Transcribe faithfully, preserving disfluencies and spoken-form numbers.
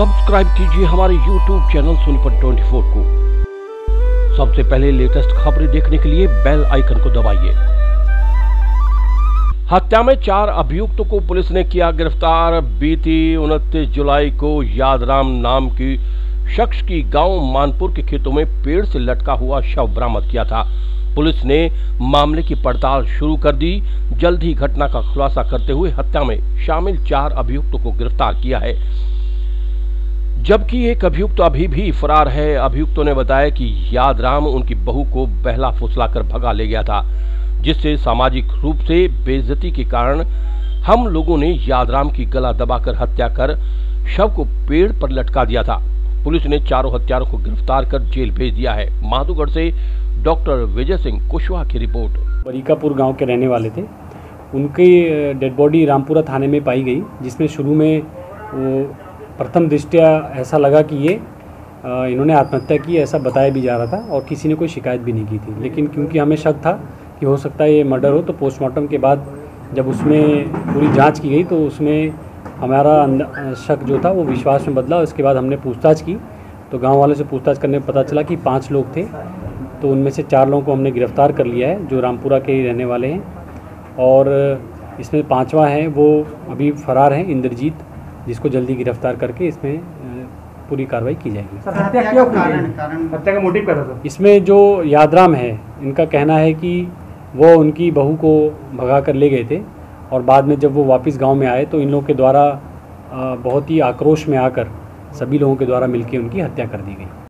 Subscribe कीजिए हमारे YouTube channel Sonipat चौबीस को। सबसे पहले लेटेस्ट खबरें देखने के लिए बेल आइकन को दबाइए। हत्या में चार अभियुक्तों को पुलिस ने किया गिरफ्तार। बीती उनतीस जुलाई को यादराम नाम की शख्स की गांव मानपुर के खेतों में पेड़ से लटका हुआ शव बरामद किया था। पुलिस ने मामले की पड़ताल शुरू कर दी। जल्द ही घटना का खुलासा करते हुए हत्या में शामिल चार अभियुक्तों को गिरफ्तार किया है, जबकि एक अभियुक्त अभी भी फरार है। अभियुक्तों ने बताया कि यादराम उनकी बहू को बहला फुसलाकर भगा ले गया था, जिससे सामाजिक रूप से बेइज्जती के कारण हम लोगों ने यादराम की गला दबाकर हत्या कर शव को पेड़ पर लटका दिया था। पुलिस ने चारों हत्यारों को गिरफ्तार कर जेल भेज दिया है। माधुगढ़ से डॉक्टर विजय सिंह कुशवाहा की रिपोर्ट। बरिकापुर गाँव के रहने वाले थे, उनकी डेड बॉडी रामपुरा थाने में पाई गई, जिसमें शुरू में वो प्रथम दृष्टया ऐसा लगा कि ये इन्होंने आत्महत्या की, ऐसा बताया भी जा रहा था और किसी ने कोई शिकायत भी नहीं की थी। लेकिन क्योंकि हमें शक था कि हो सकता है ये मर्डर हो, तो पोस्टमार्टम के बाद जब उसमें पूरी जांच की गई तो उसमें हमारा शक जो था वो विश्वास में बदला। उसके बाद हमने पूछताछ की तो गाँव वालों से पूछताछ करने में पता चला कि पाँच लोग थे, तो उनमें से चार लोगों को हमने गिरफ्तार कर लिया है जो रामपुरा के रहने वाले हैं, और इसमें पाँचवा है वो अभी फरार हैं इंद्रजीत, जिसको जल्दी गिरफ्तार करके इसमें पूरी कार्रवाई की जाएगी। हत्या क्या कारण हत्या का मोटिव क्या था? इसमें जो यादराम है, इनका कहना है कि वो उनकी बहू को भगा कर ले गए थे और बाद में जब वो वापस गांव में आए तो इन लोगों के द्वारा बहुत ही आक्रोश में आकर सभी लोगों के द्वारा मिलकर उनकी हत्या कर दी गई।